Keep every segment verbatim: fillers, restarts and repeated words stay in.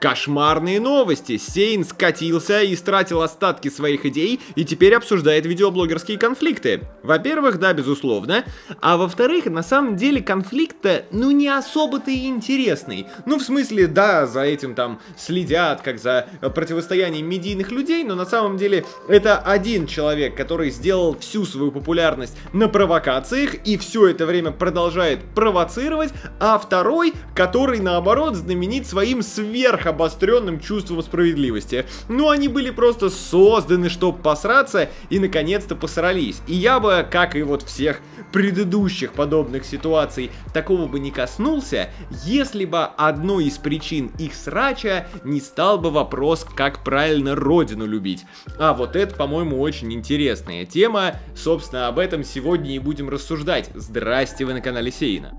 Кошмарные новости. Сейн скатился и истратил остатки своих идей и теперь обсуждает видеоблогерские конфликты. Во-первых, да, безусловно. А во-вторых, на самом деле конфликт-то, ну, не особо-то и интересный. Ну, в смысле, да, за этим там следят, как за противостоянием медийных людей, но на самом деле это один человек, который сделал всю свою популярность на провокациях и все это время продолжает провоцировать, а второй, который, наоборот, знаменит своим сверх обостренным чувством справедливости. Ну, они были просто созданы, чтобы посраться, и наконец-то посрались. И я бы, как и вот всех предыдущих подобных ситуаций, такого бы не коснулся, если бы одной из причин их срача не стал бы вопрос, как правильно родину любить. А вот это, по-моему, очень интересная тема. Собственно, об этом сегодня и будем рассуждать. Здрасте, вы на канале Сейна.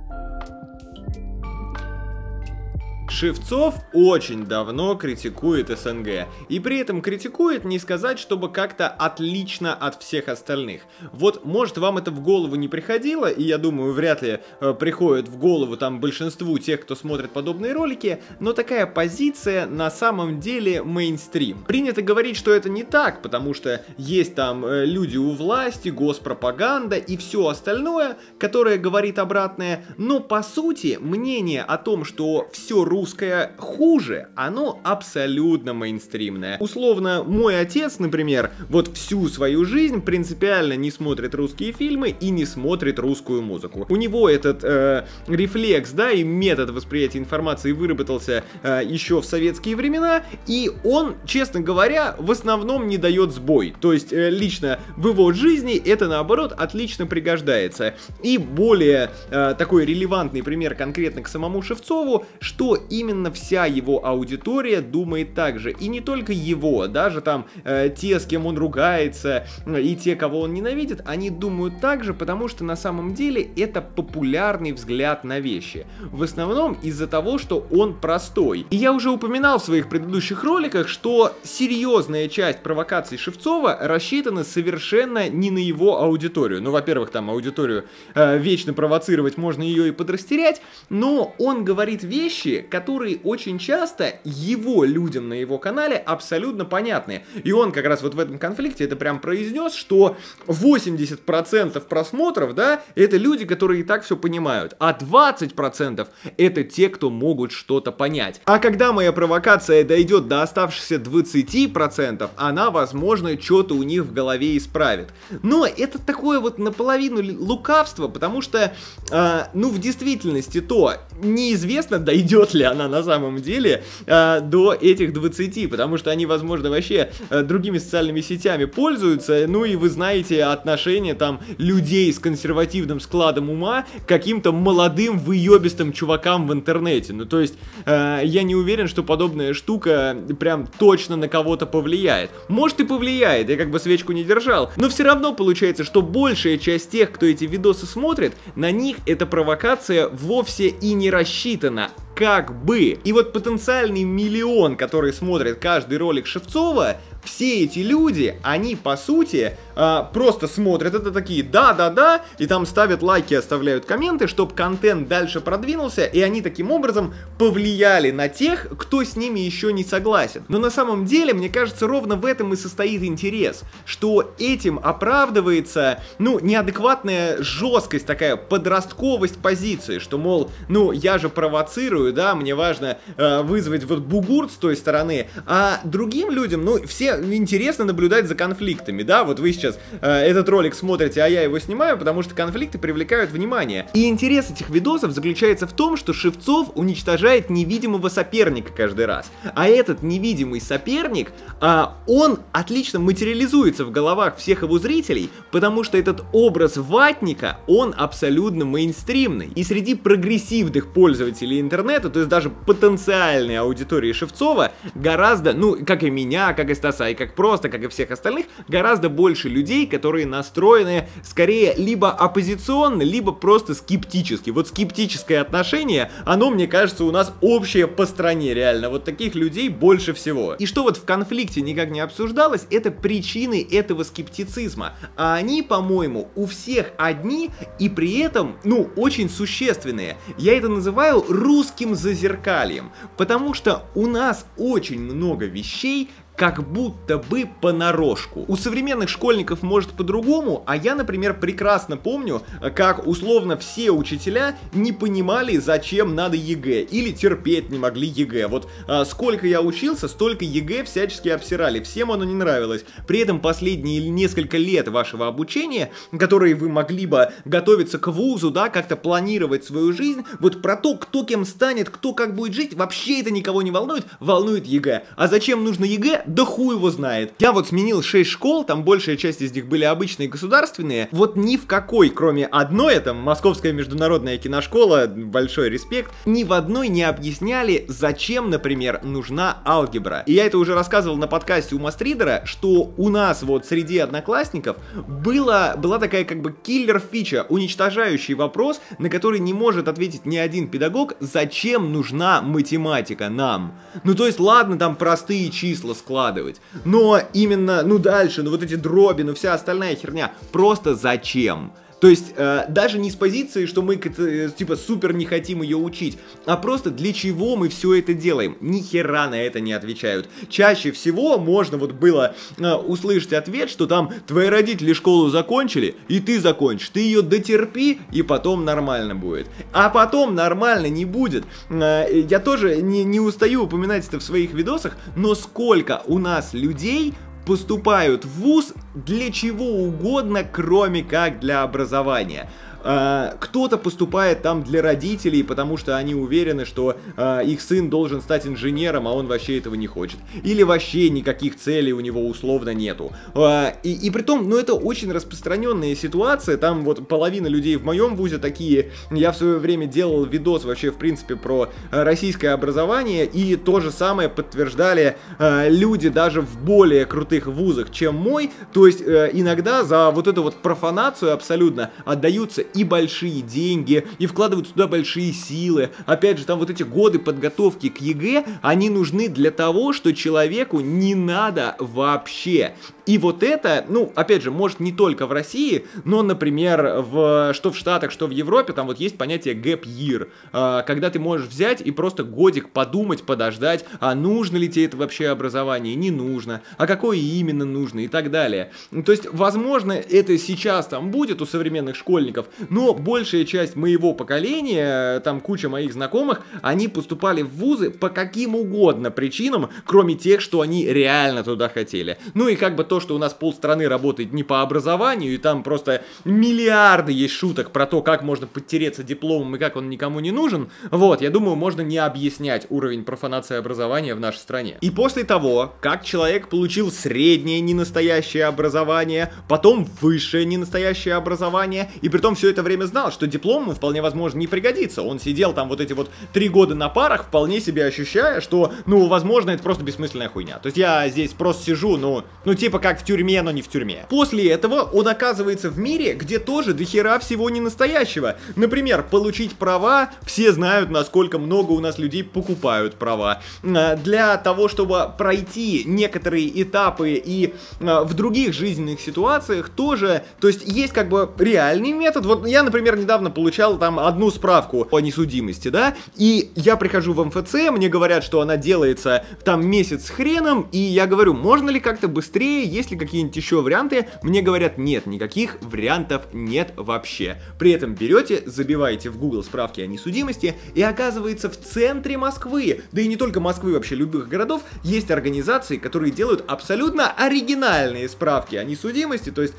Шевцов очень давно критикует СНГ, и при этом критикует, не сказать, чтобы как-то отлично от всех остальных. Вот, может, вам это в голову не приходило, и я думаю, вряд ли э, приходит в голову там большинству тех, кто смотрит подобные ролики, но такая позиция на самом деле мейнстрим. Принято говорить, что это не так, потому что есть там э, люди у власти, госпропаганда и все остальное, которое говорит обратное, но по сути мнение о том, что все русское русское хуже, оно абсолютно мейнстримное. Условно, мой отец, например, вот всю свою жизнь принципиально не смотрит русские фильмы и не смотрит русскую музыку. У него этот э, рефлекс, да, и метод восприятия информации выработался э, еще в советские времена, и он, честно говоря, в основном не дает сбой. То есть, э, лично в его жизни это, наоборот, отлично пригождается. И более э, такой релевантный пример конкретно к самому Шевцову, что именно вся его аудитория думает так же. И не только его, даже там э, те, с кем он ругается, и те, кого он ненавидит, они думают так же, потому что на самом деле это популярный взгляд на вещи. В основном из-за того, что он простой. И я уже упоминал в своих предыдущих роликах, что серьезная часть провокаций Шевцова рассчитана совершенно не на его аудиторию. Ну, во-первых, там аудиторию э, вечно провоцировать, можно ее и подрастерять, но он говорит вещи, которые очень часто его людям на его канале абсолютно понятны. И он как раз вот в этом конфликте это прям произнес, что восемьдесят процентов просмотров, да, это люди, которые и так все понимают, а двадцать процентов это те, кто могут что-то понять. А когда моя провокация дойдет до оставшихся двадцати процентов, она, возможно, что-то у них в голове исправит. Но это такое вот наполовину лукавство, потому что, э, ну, в действительности то неизвестно, дойдет ли ли она на самом деле э, до этих двадцати, потому что они, возможно, вообще э, другими социальными сетями пользуются, ну и вы знаете отношение там людей с консервативным складом ума к каким-то молодым выебистым чувакам в интернете. Ну, то есть, э, я не уверен, что подобная штука прям точно на кого-то повлияет. Может, и повлияет, я как бы свечку не держал, но все равно получается, что большая часть тех, кто эти видосы смотрит, на них эта провокация вовсе и не рассчитана. Как бы. И вот потенциальный миллион, который смотрит каждый ролик Шевцова, все эти люди, они, по сути, э, просто смотрят это такие «да-да-да», и там ставят лайки, оставляют комменты, чтобы контент дальше продвинулся, и они таким образом повлияли на тех, кто с ними еще не согласен. Но на самом деле, мне кажется, ровно в этом и состоит интерес, что этим оправдывается, ну, неадекватная жесткость, такая подростковость позиции, что, мол, ну, я же провоцирую, да, мне важно э, вызвать вот бугурт с той стороны, а другим людям, ну, все интересно наблюдать за конфликтами, да, вот вы сейчас э, этот ролик смотрите, а я его снимаю, потому что конфликты привлекают внимание. И интерес этих видосов заключается в том, что Шевцов уничтожает невидимого соперника каждый раз, а этот невидимый соперник, э, он отлично материализуется в головах всех его зрителей, потому что этот образ ватника, он абсолютно мейнстримный. И среди прогрессивных пользователей интернета, то есть даже потенциальной аудитории Шевцова, гораздо, ну, как и меня, как и Стаса сейчас, а и как просто, как и всех остальных, гораздо больше людей, которые настроены скорее либо оппозиционно, либо просто скептически. Вот скептическое отношение, оно, мне кажется, у нас общее по стране, реально. Вот таких людей больше всего. И что вот в конфликте никак не обсуждалось, это причины этого скептицизма. А они, по-моему, у всех одни и при этом, ну, очень существенные. Я это называю русским зазеркальем, потому что у нас очень много вещей, как будто бы понарошку. У современных школьников может по-другому, а я, например, прекрасно помню, как условно все учителя не понимали, зачем надо ЕГЭ, или терпеть не могли ЕГЭ. Вот а, сколько я учился, столько ЕГЭ всячески обсирали, всем оно не нравилось. При этом последние несколько лет вашего обучения, которые вы могли бы готовиться к вузу, да, как-то планировать свою жизнь, вот про то, кто кем станет, кто как будет жить, вообще это никого не волнует, волнует ЕГЭ. А зачем нужно ЕГЭ? Да хуй его знает. Я вот сменил шесть школ, там большая часть из них были обычные государственные. Вот ни в какой, кроме одной, там, Московская международная киношкола, большой респект, ни в одной не объясняли, зачем, например, нужна алгебра. И я это уже рассказывал на подкасте у Мастридера, что у нас вот среди одноклассников была, была такая как бы киллер-фича, уничтожающий вопрос, на который не может ответить ни один педагог, зачем нужна математика нам. Ну то есть ладно, там простые числа складываются, но именно, ну дальше, ну вот эти дроби, ну вся остальная херня, просто зачем? То есть, э, даже не с позиции, что мы, э, типа, супер не хотим ее учить, а просто для чего мы все это делаем? Ни хера на это не отвечают. Чаще всего можно вот было э, услышать ответ, что там твои родители школу закончили, и ты закончишь. Ты ее дотерпи, и потом нормально будет. А потом нормально не будет. Э, я тоже не, не устаю упоминать это в своих видосах, но сколько у нас людей поступают в вуз для чего угодно, кроме как для образования. Кто-то поступает там для родителей, потому что они уверены, что э, их сын должен стать инженером, а он вообще этого не хочет. Или вообще никаких целей у него условно нету. Э, и, и при том, ну это очень распространенная ситуация, там вот половина людей в моем вузе такие. Я в свое время делал видос вообще в принципе про российское образование, и то же самое подтверждали э, люди даже в более крутых вузах, чем мой. То есть э, иногда за вот эту вот профанацию абсолютно отдаются и большие деньги, и вкладывают туда большие силы. Опять же, там вот эти годы подготовки к ЕГЭ, они нужны для того, что человеку не надо вообще. И вот это, ну, опять же, может не только в России, но, например, в, что в Штатах, что в Европе, там вот есть понятие gap year, когда ты можешь взять и просто годик подумать, подождать, а нужно ли тебе это вообще образование, не нужно, а какое именно нужно и так далее. То есть, возможно, это сейчас там будет у современных школьников, но большая часть моего поколения, там куча моих знакомых, они поступали в вузы по каким угодно причинам, кроме тех, что они реально туда хотели. Ну и как бы то, что у нас полстраны работает не по образованию, и там просто миллиарды есть шуток про то, как можно подтереться дипломом и как он никому не нужен, вот, я думаю, можно не объяснять уровень профанации образования в нашей стране. И после того, как человек получил среднее ненастоящее образование, потом высшее ненастоящее образование, и при том все это время знал, что диплом ему вполне возможно не пригодится, он сидел там вот эти вот три года на парах, вполне себе ощущая, что, ну, возможно, это просто бессмысленная хуйня. То есть я здесь просто сижу, ну, ну типа как как в тюрьме, но не в тюрьме. После этого он оказывается в мире, где тоже дохера всего ненастоящего. Например, получить права, все знают, насколько много у нас людей покупают права. Для того, чтобы пройти некоторые этапы и в других жизненных ситуациях тоже, то есть есть как бы реальный метод. Вот я, например, недавно получал там одну справку о несудимости, да, и я прихожу в МФЦ, мне говорят, что она делается там месяц с хреном, и я говорю, можно ли как-то быстрее, есть ли какие-нибудь еще варианты? Мне говорят, нет, никаких вариантов нет вообще. При этом берете, забиваете в Google справки о несудимости, и оказывается в центре Москвы, да и не только Москвы, вообще любых городов, есть организации, которые делают абсолютно оригинальные справки о несудимости, то есть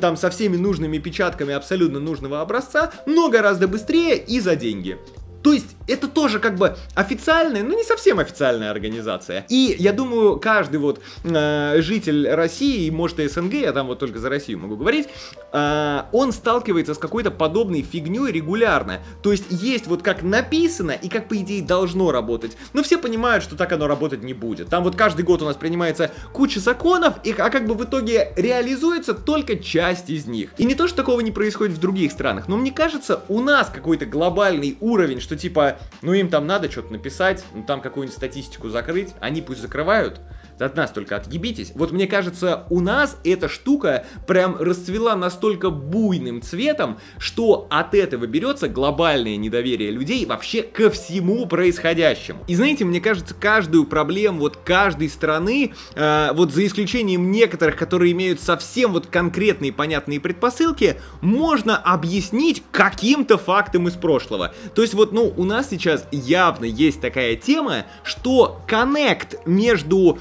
там со всеми нужными печатками абсолютно нужного образца, но гораздо быстрее и за деньги. То есть это тоже как бы официальная, но не совсем официальная организация. И я думаю, каждый вот э, житель России, может и СНГ, я там вот только за Россию могу говорить, э, он сталкивается с какой-то подобной фигней регулярно. То есть есть вот как написано и как по идее должно работать. Но все понимают, что так оно работать не будет. Там вот каждый год у нас принимается куча законов, и, а как бы в итоге реализуется только часть из них. И не то, что такого не происходит в других странах, но мне кажется, у нас какой-то глобальный уровень, что типа ну им там надо что-то написать, ну там какую-нибудь статистику закрыть, они пусть закрывают, от нас только отъебитесь. Вот мне кажется, у нас эта штука прям расцвела настолько буйным цветом, что от этого берется глобальное недоверие людей вообще ко всему происходящему. И знаете, мне кажется, каждую проблему вот каждой страны, э, вот за исключением некоторых, которые имеют совсем вот конкретные понятные предпосылки, можно объяснить каким-то фактом из прошлого. То есть вот, ну, у нас сейчас явно есть такая тема, что коннект между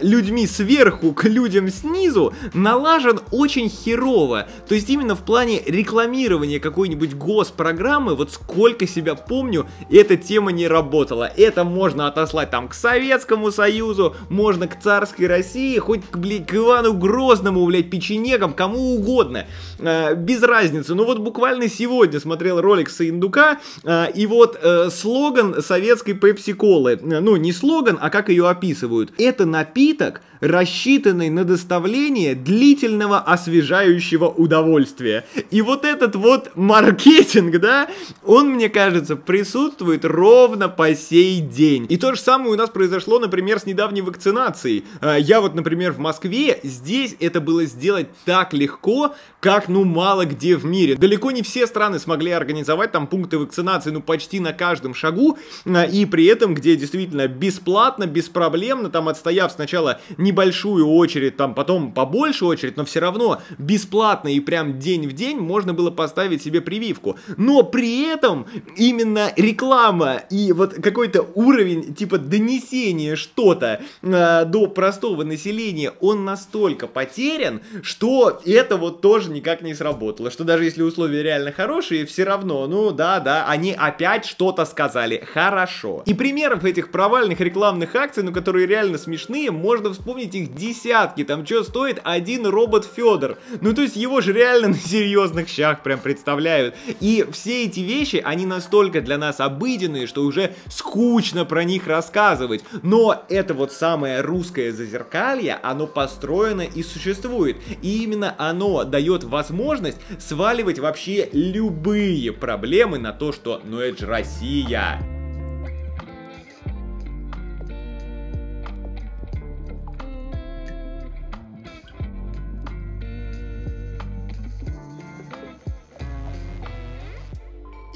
людьми сверху к людям снизу налажен очень херово. То есть именно в плане рекламирования какой-нибудь госпрограммы, вот сколько себя помню, эта тема не работала. Это можно отослать там к Советскому Союзу, можно к царской России, хоть блядь, к Ивану Грозному, блядь, печенегам, кому угодно. Э, без разницы. Ну вот буквально сегодня смотрел ролик с Индука, э, и вот э, слоган советской пепси-колы. Ну не слоган, а как ее описывают. Это напиток, рассчитанный на доставление длительного освежающего удовольствия. И вот этот вот маркетинг, да, он, мне кажется, присутствует ровно по сей день. И то же самое у нас произошло, например, с недавней вакцинацией. Я вот, например, в Москве, здесь это было сделать так легко, как, ну, мало где в мире. Далеко не все страны смогли организовать там пункты вакцинации, ну, почти на каждом шагу, и при этом, где действительно бесплатно, беспроблемно, там, отстояв сначала небольшую очередь, там потом побольше очередь, но все равно бесплатно и прям день в день можно было поставить себе прививку. Но при этом именно реклама и вот какой-то уровень типа донесения что-то э, до простого населения, он настолько потерян, что это вот тоже никак не сработало. Что даже если условия реально хорошие, все равно, ну да, да, они опять что-то сказали. Хорошо. И примеров этих провальных рекламных акций, ну которые реально смешные, можно вспомнить их десятки. Там что стоит один робот Федор. Ну то есть его же реально на серьезных щах прям представляют. И все эти вещи, они настолько для нас обыденные, что уже скучно про них рассказывать. Но это вот самое русское зазеркалье, оно построено и существует. И именно оно дает возможность сваливать вообще любые проблемы на то, что ну это же Россия.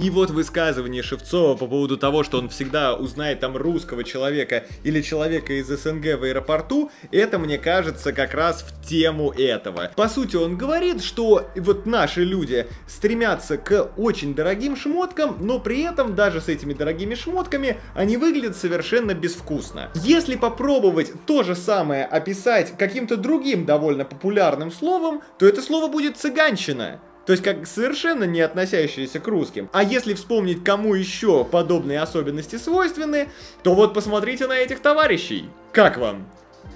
И вот высказывание Шевцова по поводу того, что он всегда узнает там русского человека или человека из СНГ в аэропорту, это, мне кажется, как раз в тему этого. По сути, он говорит, что вот наши люди стремятся к очень дорогим шмоткам, но при этом даже с этими дорогими шмотками они выглядят совершенно безвкусно. Если попробовать то же самое описать каким-то другим довольно популярным словом, то это слово будет «цыганщина». То есть как совершенно не относящиеся к русским. А если вспомнить, кому еще подобные особенности свойственны, то вот посмотрите на этих товарищей. Как вам?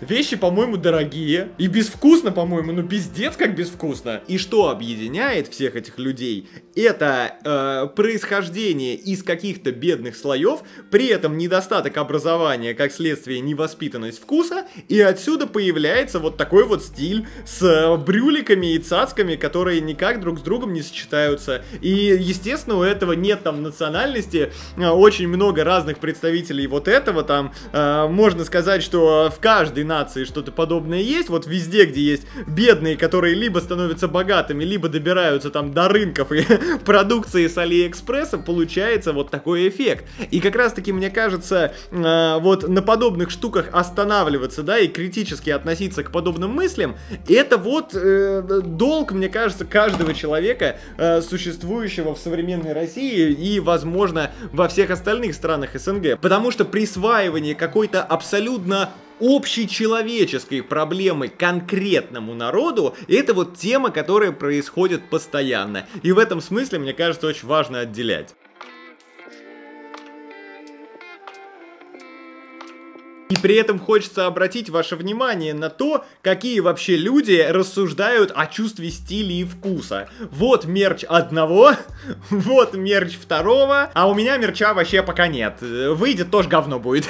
Вещи, по-моему, дорогие. И безвкусно, по-моему, ну пиздец как безвкусно. И что объединяет всех этих людей? Это э, происхождение из каких-то бедных слоев, при этом недостаток образования, как следствие невоспитанность вкуса, и отсюда появляется вот такой вот стиль с э, брюликами и цацками, которые никак друг с другом не сочетаются. И, естественно, у этого нет там национальности, очень много разных представителей вот этого там. Э, можно сказать, что в каждой нации что-то подобное есть, вот везде, где есть бедные, которые либо становятся богатыми, либо добираются там до рынков и продукции с Алиэкспресса, получается вот такой эффект. И как раз таки, мне кажется, э, вот на подобных штуках останавливаться, да, и критически относиться к подобным мыслям, это вот э, долг, мне кажется, каждого человека, э, существующего в современной России и, возможно, во всех остальных странах СНГ. Потому что присваивание какой-то абсолютно общечеловеческой проблемы конкретному народу, это вот тема, которая происходит постоянно. И в этом смысле, мне кажется, очень важно отделять. И при этом хочется обратить ваше внимание на то, какие вообще люди рассуждают о чувстве стиля и вкуса. Вот мерч одного, вот мерч второго, а у меня мерча вообще пока нет. Выйдет, тоже говно будет.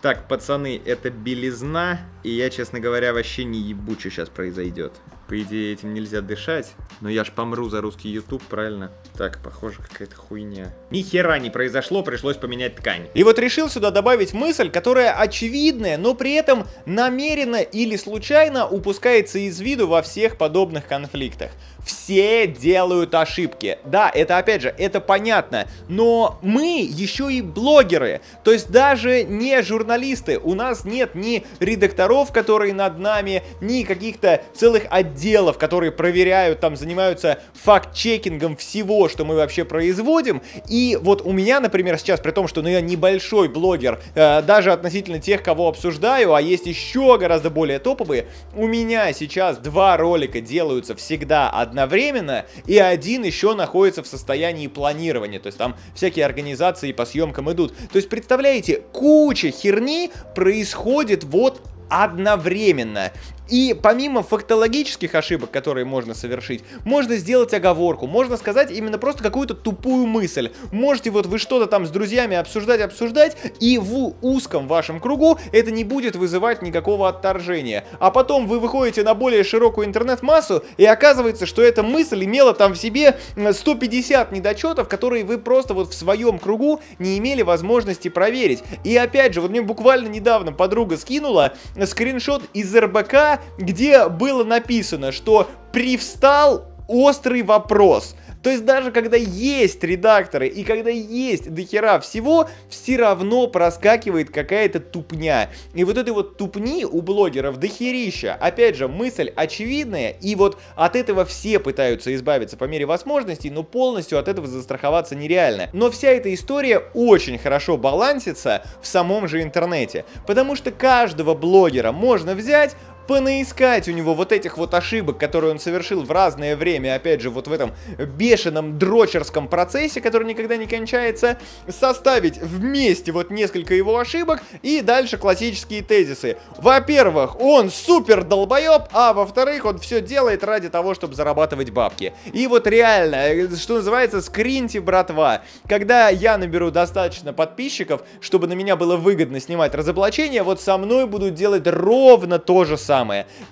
Так, пацаны, это белизна, и я, честно говоря, вообще не ебу, что сейчас произойдет. По идее, этим нельзя дышать, но я ж помру за русский YouTube, правильно? Так, похоже, какая-то хуйня. Ни хера не произошло, пришлось поменять ткань. И вот решил сюда добавить мысль, которая очевидная, но при этом намеренно или случайно упускается из виду во всех подобных конфликтах. Все делают ошибки. Да, это опять же, это понятно, но мы еще и блогеры, то есть даже не журналисты. У нас нет ни редакторов, которые над нами, ни каких-то целых отделов. Делов, которые проверяют, там занимаются факт-чекингом всего, что мы вообще производим. И вот у меня, например, сейчас, при том, что ну, я небольшой блогер, э, даже относительно тех, кого обсуждаю, а есть еще гораздо более топовые, у меня сейчас два ролика делаются всегда одновременно, и один еще находится в состоянии планирования, то есть там всякие организации по съемкам идут. То есть, представляете, куча херни происходит вот одновременно. И помимо фактологических ошибок, которые можно совершить, можно сделать оговорку, можно сказать именно просто какую-то тупую мысль. Можете вот вы что-то там с друзьями обсуждать, обсуждать, и в узком вашем кругу это не будет вызывать никакого отторжения. А потом вы выходите на более широкую интернет-массу, и оказывается, что эта мысль имела там в себе сто пятьдесят недочетов, которые вы просто вот в своем кругу не имели возможности проверить. И опять же, вот мне буквально недавно подруга скинула скриншот из РБК, где было написано, что «привстал острый вопрос». То есть даже когда есть редакторы и когда есть дохера всего, все равно проскакивает какая-то тупня. И вот этой вот тупни у блогеров дохерища. Опять же, мысль очевидная, и вот от этого все пытаются избавиться по мере возможностей, но полностью от этого застраховаться нереально. Но вся эта история очень хорошо балансится в самом же интернете, потому что каждого блогера можно взять, понаискать у него вот этих вот ошибок, которые он совершил в разное время, опять же, вот в этом бешеном дрочерском процессе, который никогда не кончается, составить вместе вот несколько его ошибок и дальше классические тезисы. Во-первых, он супер долбоеб, а во-вторых, он все делает ради того, чтобы зарабатывать бабки. И вот реально, что называется, скриньте, братва. Когда я наберу достаточно подписчиков, чтобы на меня было выгодно снимать разоблачение, вот со мной будут делать ровно то же самое.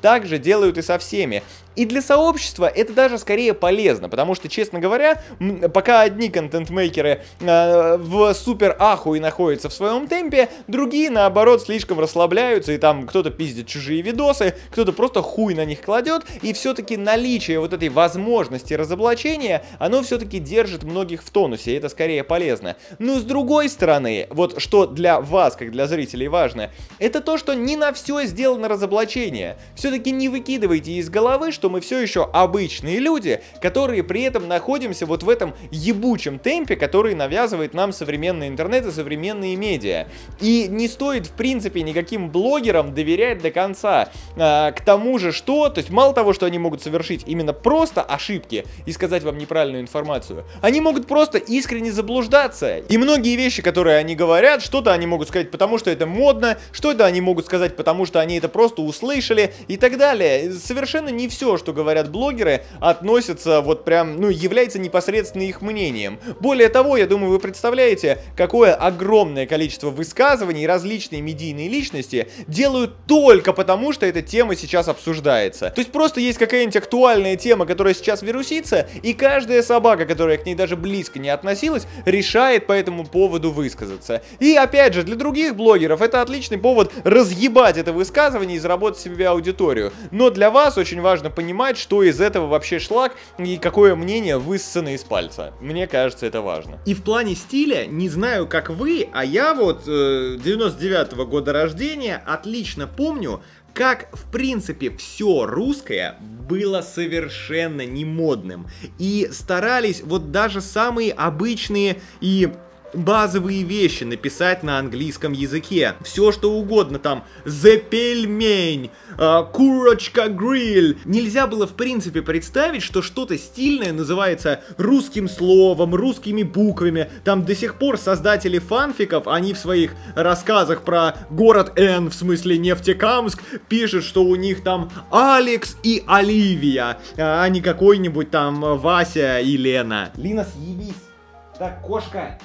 Так же делают и со всеми. И для сообщества это даже скорее полезно, потому что, честно говоря, пока одни контент-мейкеры э, в супер ахуе находятся в своем темпе, другие, наоборот, слишком расслабляются, и там кто-то пиздит чужие видосы, кто-то просто хуй на них кладет, и все-таки наличие вот этой возможности разоблачения, оно все-таки держит многих в тонусе, и это скорее полезно. Но с другой стороны, вот что для вас, как для зрителей, важно, это то, что не на все сделано разоблачение. Все-таки не выкидывайте из головы, что мы все еще обычные люди, которые при этом находимся вот в этом ебучем темпе, который навязывает нам современный интернет и современные медиа. И не стоит, в принципе, никаким блогерам доверять до конца. А, к тому же, что, то есть мало того, что они могут совершить именно просто ошибки и сказать вам неправильную информацию, они могут просто искренне заблуждаться. И многие вещи, которые они говорят, что-то они могут сказать, потому что это модно, что-то они могут сказать, потому что они это просто услышали и так далее. Совершенно не все, что говорят блогеры, относятся вот прям, ну, является непосредственно их мнением. Более того, я думаю, вы представляете, какое огромное количество высказываний различные медийные личности делают только потому, что эта тема сейчас обсуждается. То есть просто есть какая-нибудь актуальная тема, которая сейчас вирусится, и каждая собака, которая к ней даже близко не относилась, решает по этому поводу высказаться. И опять же, для других блогеров это отличный повод разъебать это высказывание и заработать себе аудиторию. Но для вас очень важно понимать, понимать, что из этого вообще шлак и какое мнение высосано из пальца. Мне кажется, это важно. И в плане стиля, не знаю, как вы, а я вот э, девяносто девятого года рождения отлично помню, как, в принципе, все русское было совершенно немодным. И старались вот даже самые обычные и базовые вещи написать на английском языке. Все что угодно там. The пельмень, курочка гриль. Нельзя было в принципе представить, что что-то стильное называется русским словом, русскими буквами. Там до сих пор создатели фанфиков, они в своих рассказах про город Н, в смысле Нефтекамск, пишут, что у них там Алекс и Оливия, а не какой-нибудь там Вася и Лена. Лина, съебись. Так, кошка,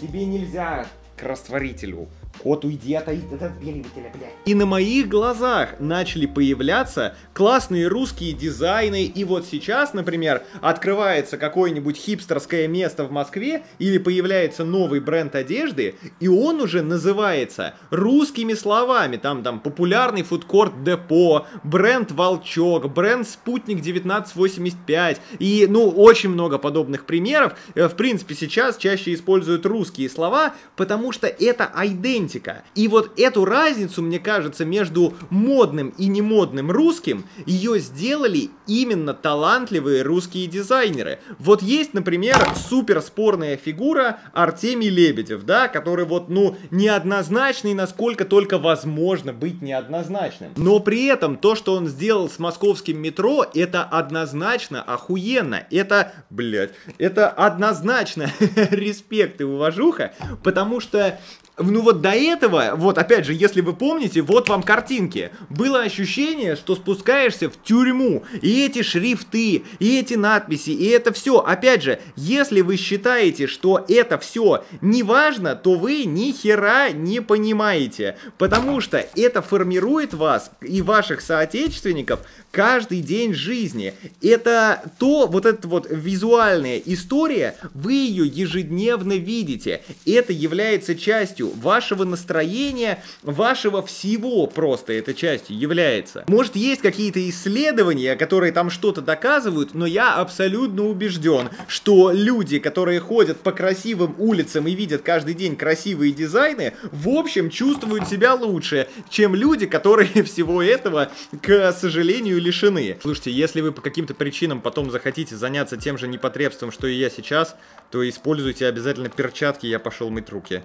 тебе нельзя к растворителю. Кот, уйди от отбеливателя, блядь. И на моих глазах начали появляться классные русские дизайны. И вот сейчас, например, открывается какое-нибудь хипстерское место в Москве или появляется новый бренд одежды, и он уже называется русскими словами. Там, там, популярный фудкорт Депо, бренд Волчок, бренд Спутник тысяча девятьсот восемьдесят пять. И, ну, очень много подобных примеров. В принципе, сейчас чаще используют русские слова, потому что это идентификация. И вот эту разницу, мне кажется, между модным и немодным русским, ее сделали именно талантливые русские дизайнеры. Вот есть, например, суперспорная фигура Артемий Лебедев, да, который вот, ну, неоднозначный, насколько только возможно быть неоднозначным. Но при этом то, что он сделал с московским метро, это однозначно охуенно. Это, блядь, это однозначно респект и уважуха, потому что... Ну вот до этого, вот опять же, если вы помните, вот вам картинки. Было ощущение, что спускаешься в тюрьму. И эти шрифты, и эти надписи, и это все. Опять же, если вы считаете, что это все не важно, то вы ни хера не понимаете. Потому что это формирует вас и ваших соотечественников каждый день жизни. Это то, вот эта вот визуальная история, вы ее ежедневно видите. Это является частью вашего настроения, вашего всего просто этой частью является. Может, есть какие-то исследования, которые там что-то доказывают, но я абсолютно убежден, что люди, которые ходят по красивым улицам и видят каждый день красивые дизайны, в общем, чувствуют себя лучше, чем люди, которые всего этого, к сожалению, лишены. Слушайте, если вы по каким-то причинам потом захотите заняться тем же непотребством, что и я сейчас, то используйте обязательно перчатки, я пошел мыть руки.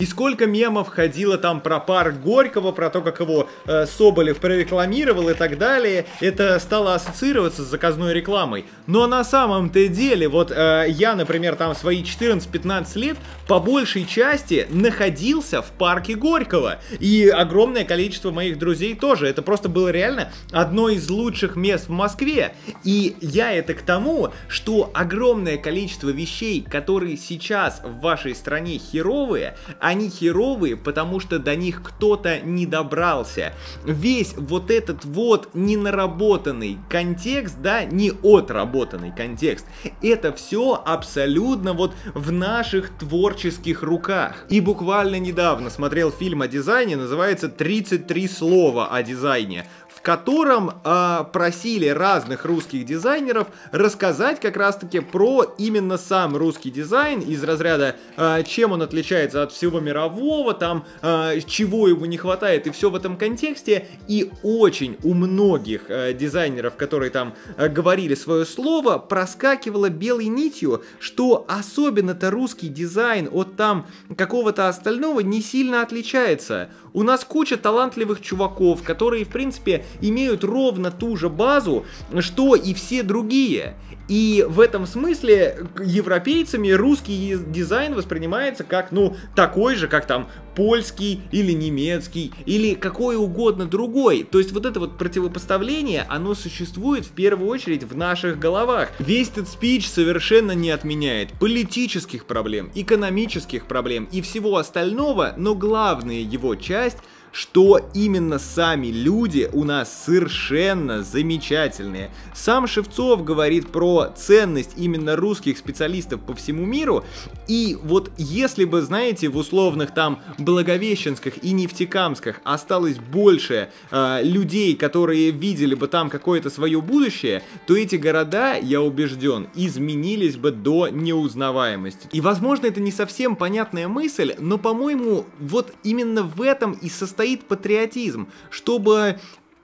И сколько мемов ходило там про парк Горького, про то, как его э, Соболев прорекламировал и так далее. Это стало ассоциироваться с заказной рекламой. Но на самом-то деле, вот э, я, например, там свои четырнадцать-пятнадцать лет по большей части находился в парке Горького. И огромное количество моих друзей тоже. Это просто было реально одно из лучших мест в Москве. И я это к тому, что огромное количество вещей, которые сейчас в вашей стране херовые, они херовые, потому что до них кто-то не добрался. Весь вот этот вот ненаработанный контекст, да, не отработанный контекст, это все абсолютно вот в наших творческих руках. И буквально недавно смотрел фильм о дизайне, называется «тридцать три слова о дизайне», в котором э, просили разных русских дизайнеров рассказать как раз-таки про именно сам русский дизайн из разряда э, чем он отличается от всего мирового, там э, чего ему не хватает и все в этом контексте. И очень у многих э, дизайнеров, которые там э, говорили свое слово, проскакивало белой нитью, что особенно-то русский дизайн от там какого-то остального не сильно отличается. У нас куча талантливых чуваков, которые в принципе имеют ровно ту же базу, что и все другие. И в этом смысле европейцами русский дизайн воспринимается как, ну, такой же, как там польский или немецкий, или какой угодно другой. То есть вот это вот противопоставление, оно существует в первую очередь в наших головах. Весь этот спич совершенно не отменяет политических проблем, экономических проблем и всего остального, но главная его часть — что именно сами люди у нас совершенно замечательные. Сам Шевцов говорит про ценность именно русских специалистов по всему миру. И вот если бы, знаете, в условных там Благовещенсках и Нефтекамсках осталось больше э, людей, которые видели бы там какое-то свое будущее, то эти города, я убежден, изменились бы до неузнаваемости. И, возможно, это не совсем понятная мысль, но, по-моему, вот именно в этом и состоит патриотизм, чтобы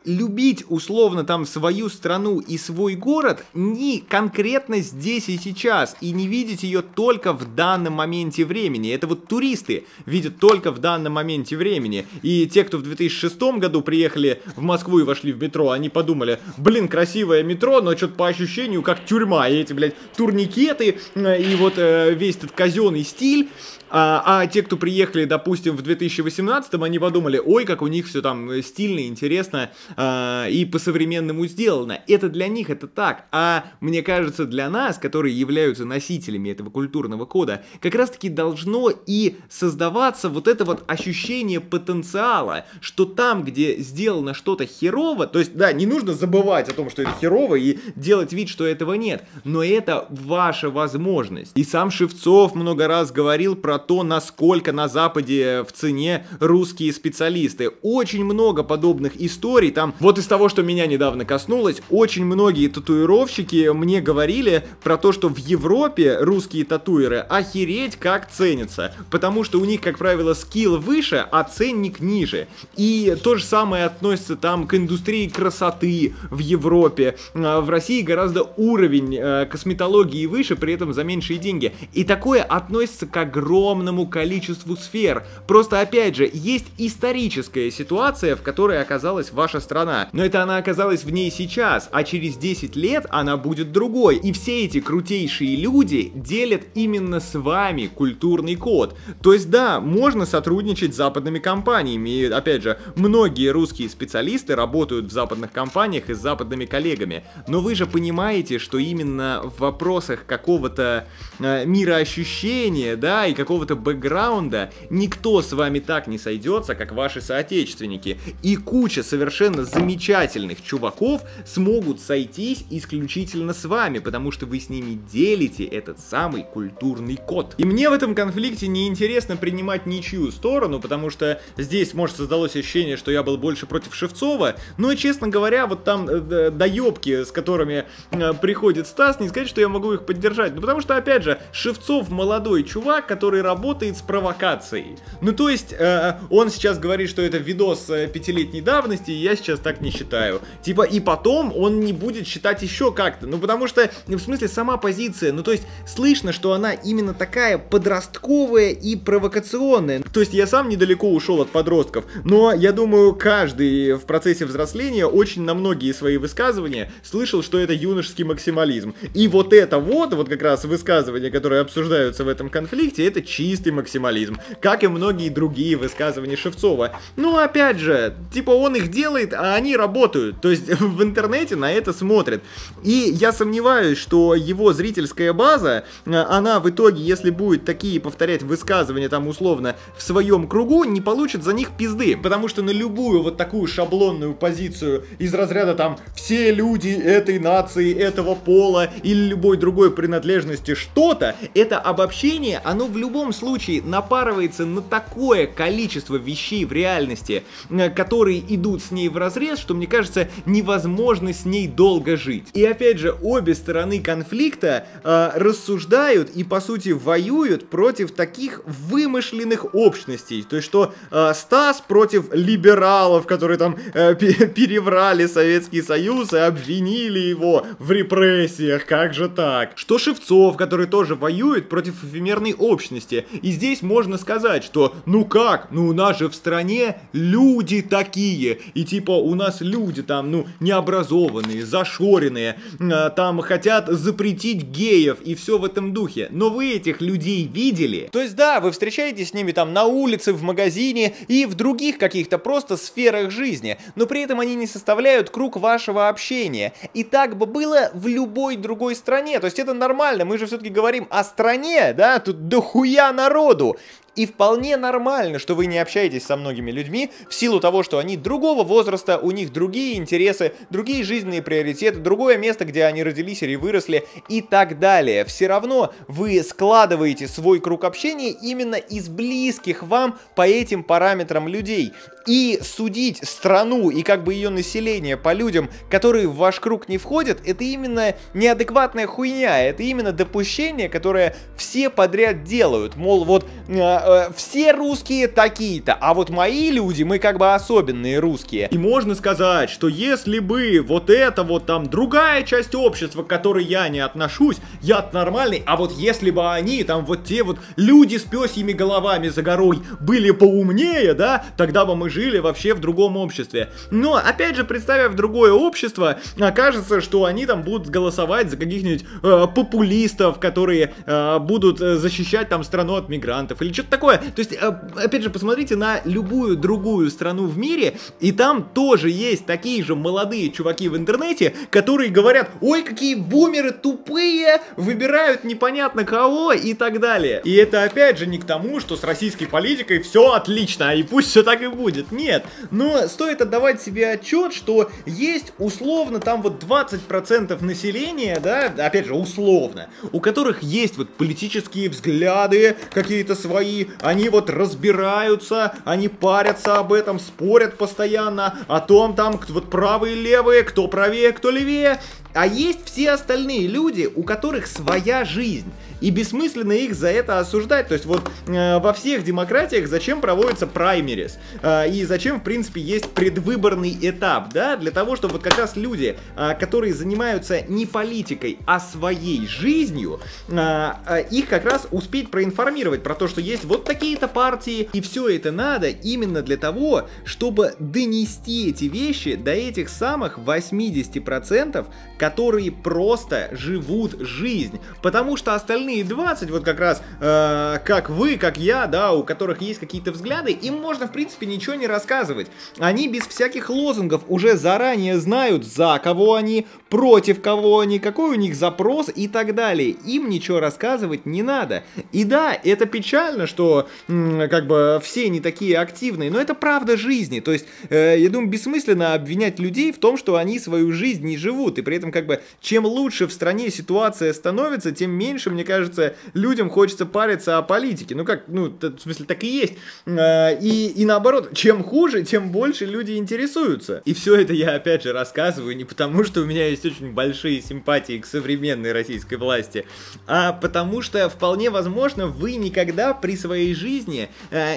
любить условно там свою страну и свой город не конкретно здесь и сейчас, и не видеть ее только в данном моменте времени. Это вот туристы видят только в данном моменте времени. И те, кто в две тысячи шестом году приехали в Москву и вошли в метро, они подумали: блин, красивое метро, но что-то по ощущению как тюрьма, и эти, блядь, турникеты, и вот э, весь этот казенный стиль. А, а те, кто приехали, допустим, в две тысячи восемнадцатом, они подумали: ой, как у них все там стильно, интересно а, и по-современному сделано. Это для них это так. А мне кажется, для нас, которые являются носителями этого культурного кода, как раз-таки должно и создаваться вот это вот ощущение потенциала, что там, где сделано что-то херово, то есть, да, не нужно забывать о том, что это херово, и делать вид, что этого нет, но это ваша возможность. И сам Шевцов много раз говорил про то, насколько на Западе в цене русские специалисты. Очень много подобных историй. Там, вот из того, что меня недавно коснулось, очень многие татуировщики мне говорили про то, что в Европе русские татуиры охереть как ценятся, потому что у них, как правило, скилл выше, а ценник ниже. И то же самое относится там к индустрии красоты в Европе. В России гораздо уровень косметологии выше, при этом за меньшие деньги. И такое относится к огромному огромному количеству сфер. Просто, опять же, есть историческая ситуация, в которой оказалась ваша страна. Но это она оказалась в ней сейчас, а через десять лет она будет другой. И все эти крутейшие люди делят именно с вами культурный код. То есть, да, можно сотрудничать с западными компаниями. И, опять же, многие русские специалисты работают в западных компаниях и с западными коллегами. Но вы же понимаете, что именно в вопросах какого-то э, мироощущения, да, и какого какого-то бэкграунда никто с вами так не сойдется, как ваши соотечественники. И куча совершенно замечательных чуваков смогут сойтись исключительно с вами, потому что вы с ними делите этот самый культурный код. И мне в этом конфликте неинтересно принимать ничью сторону, потому что здесь, может, создалось ощущение, что я был больше против Шевцова, но, честно говоря, вот там э, доебки, с которыми э, приходит Стас, не сказать, что я могу их поддержать. Ну, потому что, опять же, Шевцов молодой чувак, который работает с провокацией. Ну, то есть, э, он сейчас говорит, что это видос э, пятилетней давности, и я сейчас так не считаю. Типа, и потом он не будет считать еще как-то. Ну, потому что, в смысле, сама позиция, ну, то есть, слышно, что она именно такая подростковая и провокационная. То есть, я сам недалеко ушел от подростков, но, я думаю, каждый в процессе взросления очень на многие свои высказывания слышал, что это юношеский максимализм. И вот это вот, вот как раз высказывания, которые обсуждаются в этом конфликте, это чистый максимализм, как и многие другие высказывания Шевцова. Ну, опять же, типа он их делает, а они работают, то есть в интернете на это смотрят. И я сомневаюсь, что его зрительская база, она в итоге, если будет такие повторять высказывания там условно в своем кругу, не получит за них пизды, потому что на любую вот такую шаблонную позицию из разряда там «все люди этой нации, этого пола или любой другой принадлежности что-то», это обобщение, оно в любом случае напарывается на такое количество вещей в реальности, которые идут с ней вразрез, что, мне кажется, невозможно с ней долго жить. И опять же, обе стороны конфликта э, рассуждают и, по сути, воюют против таких вымышленных общностей. То есть, что э, Стас против либералов, которые там э, переврали Советский Союз и обвинили его в репрессиях, как же так? Что Шевцов, который тоже воюет против эфемерной общности. И здесь можно сказать, что ну как, ну у нас же в стране люди такие, и типа у нас люди там, ну, необразованные, зашоренные, там хотят запретить геев и все в этом духе. Но вы этих людей видели? То есть да, вы встречаетесь с ними там на улице, в магазине и в других каких-то просто сферах жизни, но при этом они не составляют круг вашего общения. И так бы было в любой другой стране, то есть это нормально, мы же все-таки говорим о стране, да, тут до хуя Хуя народу! И вполне нормально, что вы не общаетесь со многими людьми в силу того, что они другого возраста, у них другие интересы, другие жизненные приоритеты, другое место, где они родились или выросли и так далее. Все равно вы складываете свой круг общения именно из близких вам по этим параметрам людей. И судить страну и как бы ее население по людям, которые в ваш круг не входят, это именно неадекватная хуйня, это именно допущение, которое все подряд делают. Мол, вот... Э, э, все русские такие-то, а вот мои люди, мы как бы особенные русские. И можно сказать, что если бы вот это вот там другая часть общества, к которой я не отношусь, я-то нормальный, а вот если бы они, там вот те вот люди с пёсьими головами за горой были поумнее, да, тогда бы мы жили вообще в другом обществе. Но, опять же, представив другое общество, окажется, что они там будут голосовать за каких-нибудь э, популистов, которые э, будут э, защищать там страну от мигрантов или что-то такое. То есть, э, опять же, посмотрите на любую другую страну в мире, и там тоже есть такие же молодые чуваки в интернете, которые говорят: ой, какие бумеры тупые, выбирают непонятно кого и так далее. И это опять же не к тому, что с российской политикой все отлично, и пусть все так и будет. Нет, но стоит отдавать себе отчет, что есть условно там вот двадцать процентов населения, да, опять же условно, у которых есть вот политические взгляды какие-то свои, они вот разбираются, они парятся об этом, спорят постоянно о том там, кто вот правые, левые, кто правее, кто левее. А есть все остальные люди, у которых своя жизнь, и бессмысленно их за это осуждать. То есть вот э, во всех демократиях зачем проводится праймерис? Э, и зачем, в принципе, есть предвыборный этап, да? Для того, чтобы вот как раз люди, э, которые занимаются не политикой, а своей жизнью, э, э, их как раз успеть проинформировать про то, что есть вот такие-то партии. И все это надо именно для того, чтобы донести эти вещи до этих самых восьмидесяти процентов, которые просто живут жизнь, потому что остальные двадцать, вот как раз э, как вы, как я, да, у которых есть какие-то взгляды, им можно, в принципе, ничего не рассказывать. Они без всяких лозунгов уже заранее знают, за кого они, против кого они, какой у них запрос и так далее. Им ничего рассказывать не надо. И да, это печально, что м, как бы все не такие активные, но это правда жизни. То есть, э, я думаю, бессмысленно обвинять людей в том, что они свою жизнь не живут, и при этом как бы, чем лучше в стране ситуация становится, тем меньше, мне кажется, людям хочется париться о политике. Ну как, ну, в смысле, так и есть. И, и наоборот, чем хуже, тем больше люди интересуются. И все это я, опять же, рассказываю не потому, что у меня есть очень большие симпатии к современной российской власти, а потому что, вполне возможно, вы никогда при своей жизни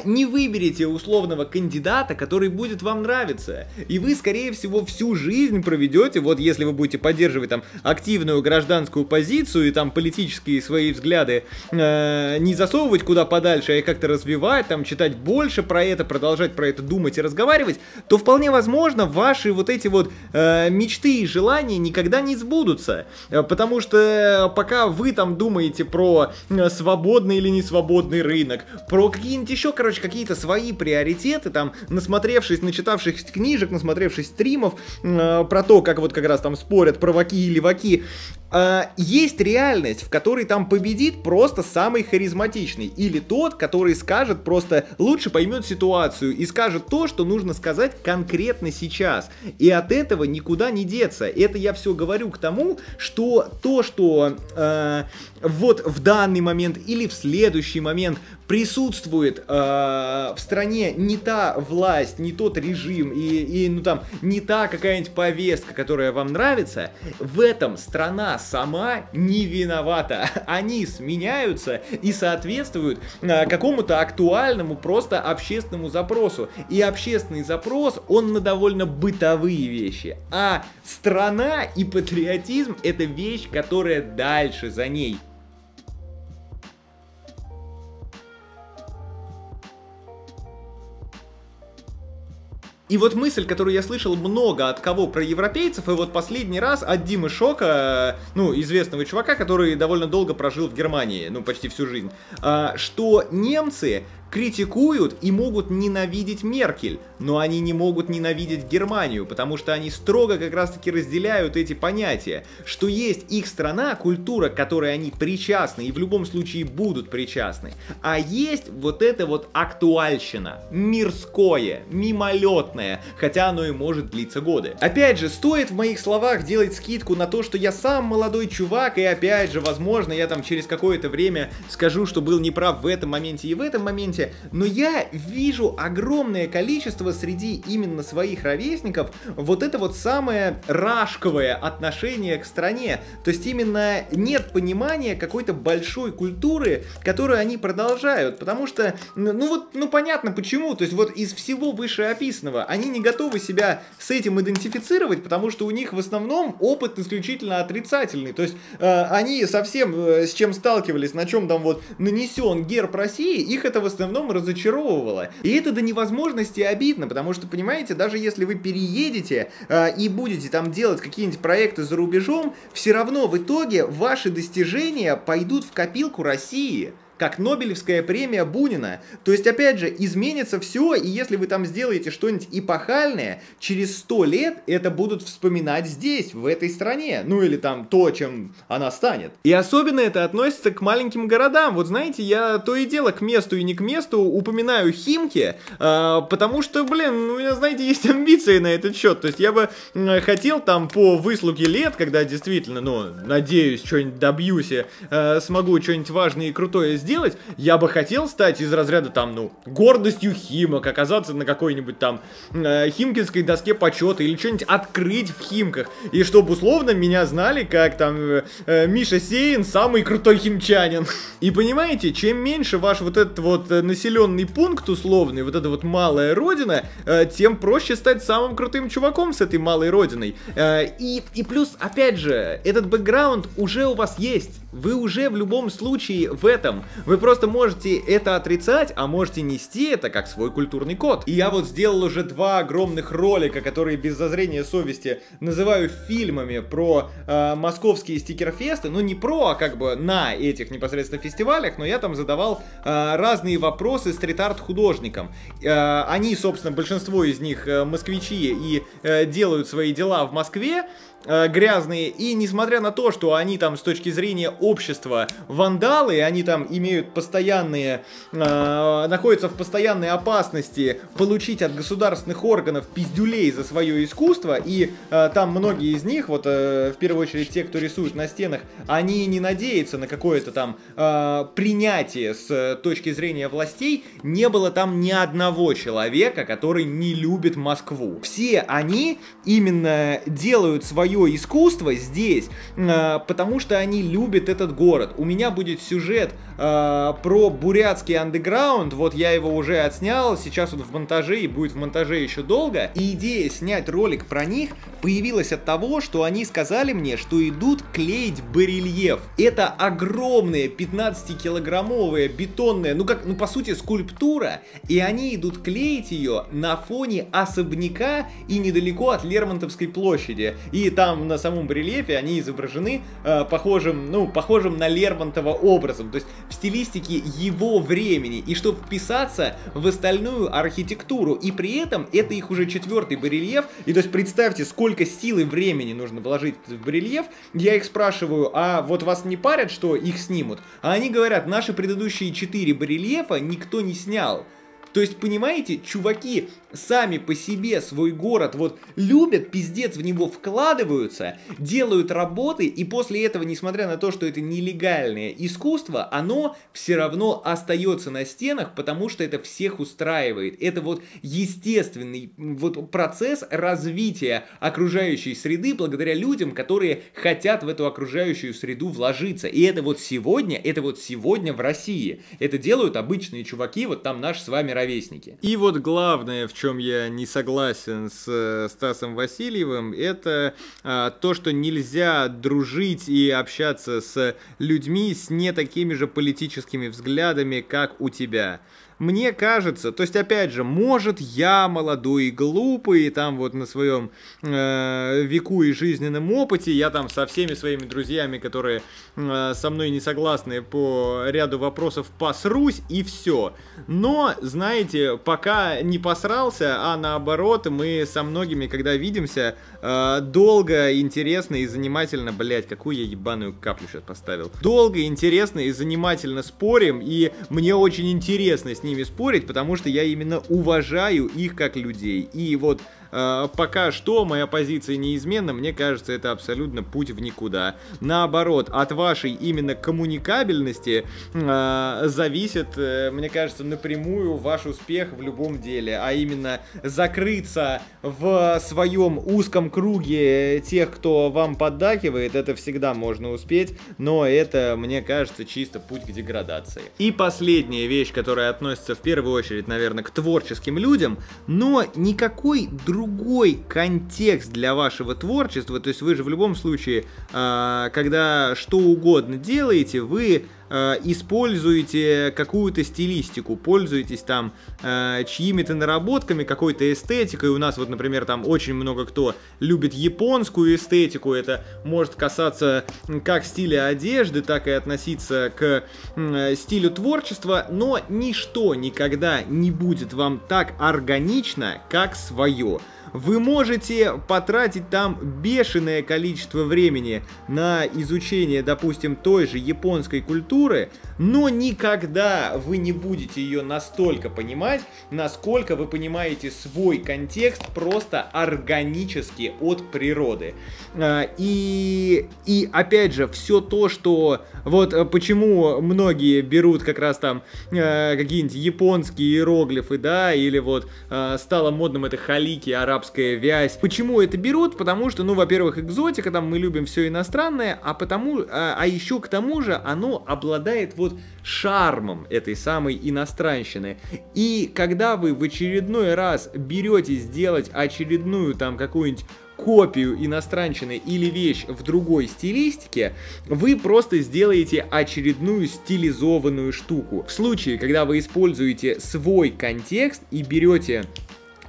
не выберете условного кандидата, который будет вам нравиться. И вы, скорее всего, всю жизнь проведете, вот если вы будете поддерживать там активную гражданскую позицию и там политические свои взгляды э, не засовывать куда подальше, а их как-то развивать, там читать больше про это, продолжать про это думать и разговаривать, то вполне возможно ваши вот эти вот э, мечты и желания никогда не сбудутся, потому что пока вы там думаете про свободный или несвободный рынок, про какие-нибудь еще, короче, какие-то свои приоритеты, там, насмотревшись, начитавшись книжек, насмотревшись стримов э, про то, как вот как раз там спорят праваки и леваки, а, есть реальность, в которой там победит просто самый харизматичный или тот, который скажет просто лучше поймет ситуацию и скажет то, что нужно сказать конкретно сейчас. И от этого никуда не деться. Это я все говорю к тому, что то, что а, вот в данный момент или в следующий момент присутствует а, в стране не та власть, не тот режим и, и ну там не та какая-нибудь повестка, которая вам нравится, в этом страна сама не виновата. Они сменяются и соответствуют э, какому-то актуальному просто общественному запросу. И общественный запрос, он на довольно бытовые вещи. А страна и патриотизм — это вещь, которая дальше за ней. И вот мысль, которую я слышал много от кого про европейцев, и вот последний раз от Димы Шока, ну, известного чувака, который довольно долго прожил в Германии, ну, почти всю жизнь, что немцы критикуют и могут ненавидеть Меркель, но они не могут ненавидеть Германию, потому что они строго как раз-таки разделяют эти понятия, что есть их страна, культура, к которой они причастны и в любом случае будут причастны, а есть вот это вот актуальщина, мирское, мимолетное, хотя оно и может длиться годы. Опять же, стоит в моих словах делать скидку на то, что я сам молодой чувак, и опять же, возможно, я там через какое-то время скажу, что был неправ в этом моменте и в этом моменте, возрасте, но я вижу огромное количество среди именно своих ровесников вот это вот самое рашковое отношение к стране. То есть именно нет понимания какой-то большой культуры, которую они продолжают, потому что, ну вот, ну понятно почему, то есть вот из всего вышеописанного они не готовы себя с этим идентифицировать, потому что у них в основном опыт исключительно отрицательный, то есть э, они совсем э, с чем сталкивались, на чем там вот нанесен герб России, их это в основном разочаровывало. И это до невозможности обидно, потому что, понимаете, даже если вы переедете э, и будете там делать какие-нибудь проекты за рубежом, все равно в итоге ваши достижения пойдут в копилку России, как Нобелевская премия Бунина. То есть, опять же, изменится все, и если вы там сделаете что-нибудь эпохальное, через сто лет это будут вспоминать здесь, в этой стране. Ну или там то, чем она станет. И особенно это относится к маленьким городам. Вот знаете, я то и дело к месту и не к месту упоминаю Химки, э, потому что, блин, у меня, знаете, есть амбиции на этот счет. То есть я бы э, хотел там по выслуге лет, когда действительно, ну, надеюсь, что-нибудь добьюсь и э, смогу что-нибудь важное и крутое сделать, Делать, я бы хотел стать из разряда там, ну, гордостью Химок, оказаться на какой-нибудь там э, химкинской доске почета или что-нибудь открыть в Химках, и чтобы условно меня знали как там э, Миша Сеин, самый крутой химчанин. И понимаете, чем меньше ваш вот этот вот населенный пункт условный, вот эта вот малая родина, э, тем проще стать самым крутым чуваком с этой малой родиной. Э, и, и плюс, опять же, этот бэкграунд уже у вас есть, вы уже в любом случае в этом. Вы просто можете это отрицать, а можете нести это как свой культурный код. И я вот сделал уже два огромных ролика, которые без зазрения совести называю фильмами про э, московские стикерфесты. Ну не про, а как бы на этих непосредственно фестивалях, но я там задавал э, разные вопросы стрит-арт художникам. Э, они, собственно, большинство из них э, москвичи и э, делают свои дела в Москве, грязные, и несмотря на то, что они там с точки зрения общества вандалы, они там имеют постоянные, э, находятся в постоянной опасности получить от государственных органов пиздюлей за свое искусство, и э, там многие из них, вот э, в первую очередь те, кто рисует на стенах, они не надеются на какое-то там э, принятие с э, точки зрения властей, не было там ни одного человека, который не любит Москву. Все они именно делают свою искусство здесь, э, потому что они любят этот город. У меня будет сюжет э, про бурятский андеграунд, вот я его уже отснял, сейчас он в монтаже и будет в монтаже еще долго. И идея снять ролик про них появилась от того, что они сказали мне, что идут клеить барельеф. Это огромная пятнадцатикилограммовая бетонная, ну как, ну по сути скульптура, и они идут клеить ее на фоне особняка и недалеко от Лермонтовской площади. И там на самом барельефе они изображены э, похожим, ну, похожим на Лермонтова образом, то есть в стилистике его времени, и чтобы вписаться в остальную архитектуру. И при этом это их уже четвертый барельеф, и то есть представьте, сколько сил и времени нужно вложить в барельеф. Я их спрашиваю, а вот вас не парят, что их снимут? А они говорят, наши предыдущие четыре барельефа никто не снял. То есть, понимаете, чуваки сами по себе свой город вот любят, пиздец в него вкладываются, делают работы, и после этого, несмотря на то, что это нелегальное искусство, оно все равно остается на стенах, потому что это всех устраивает. Это вот естественный вот процесс развития окружающей среды благодаря людям, которые хотят в эту окружающую среду вложиться. И это вот сегодня, это вот сегодня в России. Это делают обычные чуваки, вот там наш с вами родители. И вот главное, в чем я не согласен с э, Стасом Васильевым, это э, то, что нельзя дружить и общаться с людьми с не такими же политическими взглядами, как у тебя. Мне кажется, то есть, опять же, может, я молодой и глупый, и там вот на своем э, веку и жизненном опыте, я там со всеми своими друзьями, которые э, со мной не согласны по ряду вопросов, посрусь, и все. Но, знаете, пока не посрался, а наоборот, мы со многими, когда видимся, э, долго, интересно и занимательно, блять, какую я ебаную каплю сейчас поставил, долго, интересно и занимательно спорим, и мне очень интересно с ними спорить, потому что я именно уважаю их как людей. И вот пока что моя позиция неизменна, мне кажется, это абсолютно путь в никуда. Наоборот, от вашей именно коммуникабельности э, зависит, э, мне кажется, напрямую ваш успех в любом деле, а именно закрыться в своем узком круге тех, кто вам поддакивает, это всегда можно успеть, но это, мне кажется, чисто путь к деградации. И последняя вещь, которая относится в первую очередь, наверное, к творческим людям, но никакой другой контекст для вашего творчества, то есть вы же в любом случае, э, когда что угодно делаете, вы используете какую-то стилистику, пользуетесь там э, чьими-то наработками, какой-то эстетикой. У нас вот, например, там очень много кто любит японскую эстетику. Это может касаться как стиля одежды, так и относиться к э, стилю творчества. Но ничто никогда не будет вам так органично, как свое. Вы можете потратить там бешеное количество времени на изучение, допустим, той же японской культуры, но никогда вы не будете ее настолько понимать, насколько вы понимаете свой контекст просто органически от природы. И, и опять же, все то, что... Вот почему многие берут как раз там какие-нибудь японские иероглифы, да, или вот стало модным это халики, араб вязь. Почему это берут? Потому что, ну, во-первых, экзотика, там мы любим все иностранное, а потому, а, а еще к тому же оно обладает вот шармом этой самой иностранщины. И когда вы в очередной раз беретесь делать очередную там какую-нибудь копию иностранщины или вещь в другой стилистике, вы просто сделаете очередную стилизованную штуку. В случае, когда вы используете свой контекст и берете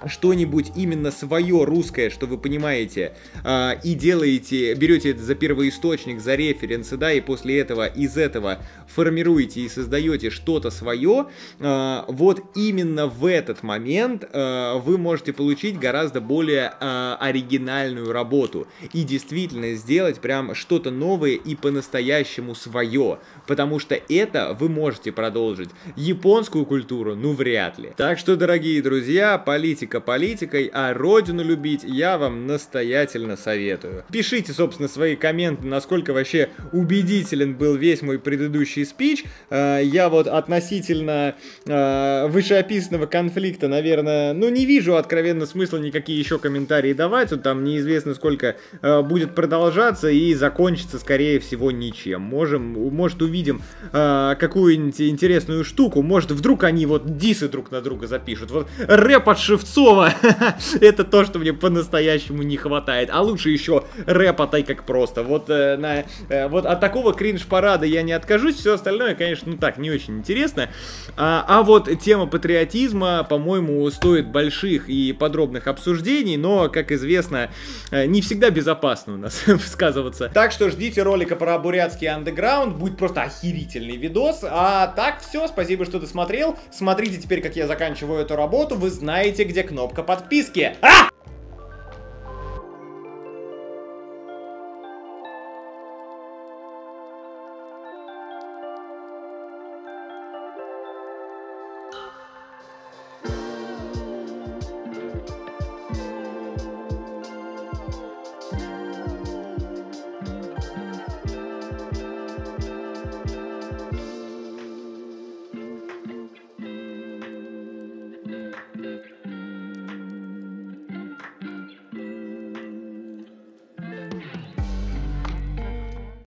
что-нибудь именно свое русское, что вы понимаете, э, и делаете, берете это за первоисточник, за референсы, да, и после этого из этого формируете и создаете что-то свое, э, вот именно в этот момент э, вы можете получить гораздо более э, оригинальную работу и действительно сделать прям что-то новое и по-настоящему свое, потому что это вы можете продолжить. Японскую культуру, ну, вряд ли. Так что, дорогие друзья, политика политикой, а родину любить я вам настоятельно советую. Пишите, собственно, свои комменты, насколько вообще убедителен был весь мой предыдущий спич. Я вот относительно вышеописанного конфликта, наверное, ну, не вижу откровенно смысла никакие еще комментарии давать, вот там неизвестно, сколько будет продолжаться и закончится, скорее всего, ничем. Можем, может, увидим какую-нибудь интересную штуку, может, вдруг они вот дисы друг на друга запишут. Вот рэп от Шевцова это то, что мне по-настоящему не хватает. А лучше еще рэп от Айкак просто. Вот, э, на, э, вот от такого кринж-парада я не откажусь. Все остальное, конечно, ну так, не очень интересно. А, а вот тема патриотизма, по-моему, стоит больших и подробных обсуждений. Но, как известно, не всегда безопасно у нас высказываться. Так что ждите ролика про бурятский андеграунд. Будет просто охерительный видос. А так, все, спасибо, что досмотрел. Смотрите теперь, как я заканчиваю эту работу. Вы знаете, где кнопка подписки. А!